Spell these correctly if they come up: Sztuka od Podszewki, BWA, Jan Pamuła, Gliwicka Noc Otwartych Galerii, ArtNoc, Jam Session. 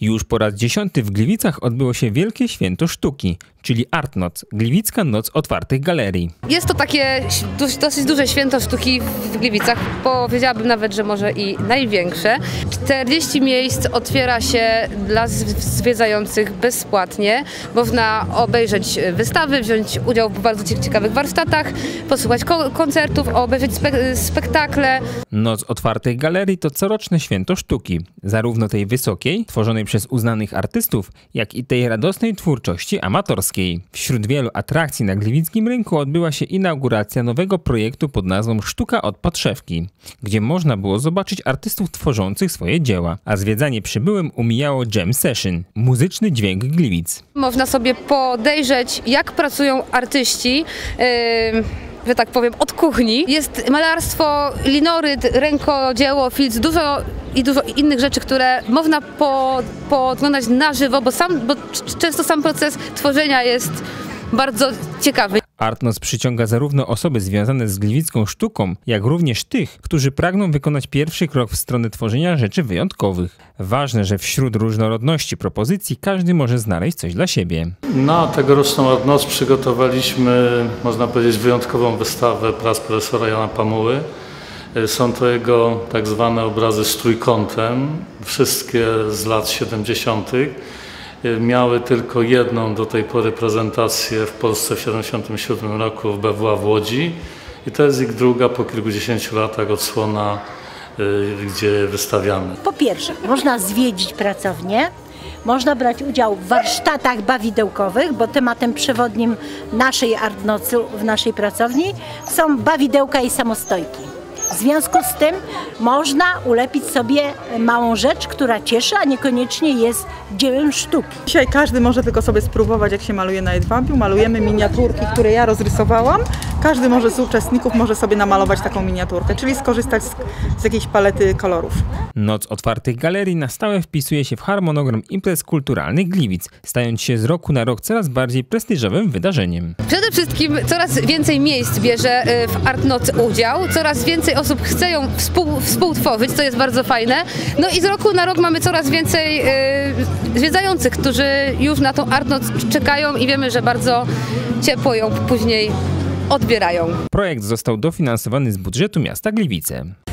Już po raz 10 w Gliwicach odbyło się Wielkie Święto Sztuki, czyli ArtNoc, Gliwicka Noc Otwartych Galerii. Jest to takie dosyć duże święto sztuki w Gliwicach, powiedziałabym nawet, że może i największe. 40 miejsc otwiera się dla zwiedzających bezpłatnie. Można obejrzeć wystawy, wziąć udział w bardzo ciekawych warsztatach, posłuchać koncertów, obejrzeć spektakle. Noc Otwartych Galerii to coroczne święto sztuki, zarówno tej wysokiej, tworzonej przez uznanych artystów, jak i tej radosnej twórczości amatorskiej. Wśród wielu atrakcji na gliwickim rynku odbyła się inauguracja nowego projektu pod nazwą Sztuka od Podszewki, gdzie można było zobaczyć artystów tworzących swoje dzieła, a zwiedzanie przybyłym umijało Jam Session, muzyczny dźwięk Gliwic. Można sobie podejrzeć, jak pracują artyści, że tak powiem, od kuchni. Jest malarstwo, linoryt, rękodzieło, filc, dużo innych rzeczy, które można podglądać na żywo, bo często sam proces tworzenia jest bardzo ciekawy. ArtNoc przyciąga zarówno osoby związane z gliwicką sztuką, jak również tych, którzy pragną wykonać pierwszy krok w stronę tworzenia rzeczy wyjątkowych. Ważne, że wśród różnorodności propozycji każdy może znaleźć coś dla siebie. Na tegoroczną ArtNoc przygotowaliśmy, można powiedzieć, wyjątkową wystawę prac profesora Jana Pamuły. Są to jego tak zwane obrazy z trójkątem, wszystkie z lat 70. Miały tylko jedną do tej pory prezentację w Polsce w 1977 roku w BWA w Łodzi i to jest ich druga po kilkudziesięciu latach odsłona, gdzie wystawiamy. Po pierwsze, można zwiedzić pracownię, można brać udział w warsztatach bawidełkowych, bo tematem przewodnim naszej ArtNocy w naszej pracowni są bawidełka i samostojki. W związku z tym można ulepić sobie małą rzecz, która cieszy, a niekoniecznie jest dziełem sztuki. Dzisiaj każdy może tylko sobie spróbować, jak się maluje na jedwabiu. Malujemy miniaturki, które ja rozrysowałam. Każdy może z uczestników może sobie namalować taką miniaturkę, czyli skorzystać z jakiejś palety kolorów. Noc Otwartych Galerii na stałe wpisuje się w harmonogram imprez kulturalnych Gliwic, stając się z roku na rok coraz bardziej prestiżowym wydarzeniem. Przede wszystkim coraz więcej miejsc bierze w ArtNoc udział, coraz więcej osób chce ją współtworzyć, co jest bardzo fajne. No i z roku na rok mamy coraz więcej zwiedzających, którzy już na tą ArtNoc czekają i wiemy, że bardzo ciepło ją później odbierają. Projekt został dofinansowany z budżetu miasta Gliwice.